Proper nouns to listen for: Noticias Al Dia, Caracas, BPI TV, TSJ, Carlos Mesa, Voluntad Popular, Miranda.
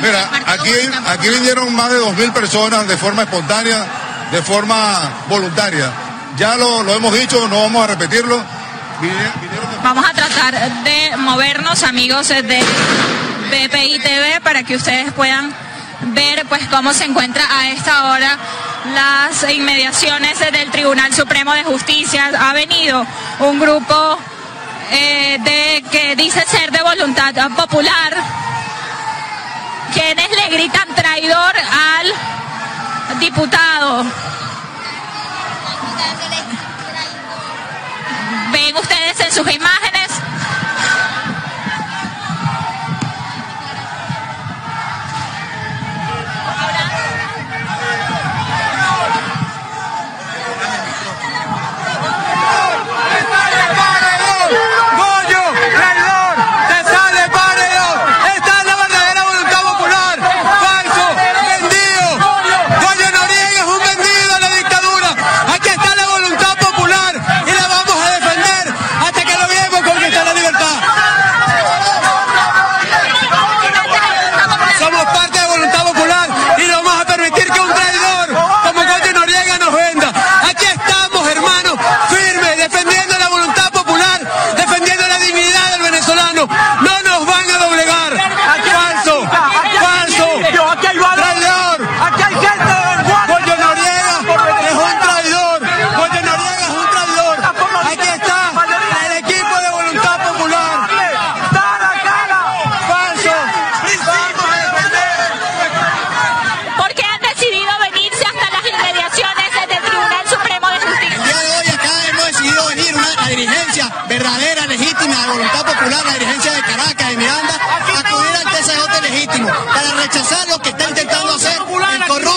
Mira, aquí vinieron más de 2.000 personas de forma espontánea, de forma voluntaria. Ya lo hemos dicho, no vamos a repetirlo. Vamos a tratar de movernos, amigos de BPI TV, para que ustedes puedan ver pues cómo se encuentra a esta hora las inmediaciones del Tribunal Supremo de Justicia. Ha venido un grupo que dice ser de Voluntad Popular, quienes le gritan traidor al diputado. Ven ustedes en sus imágenes. Verdadera, legítima, de Voluntad Popular, la dirigencia de Caracas, de Miranda, acoger al TSJ legítimo para rechazar lo que está intentando hacer el corrupto.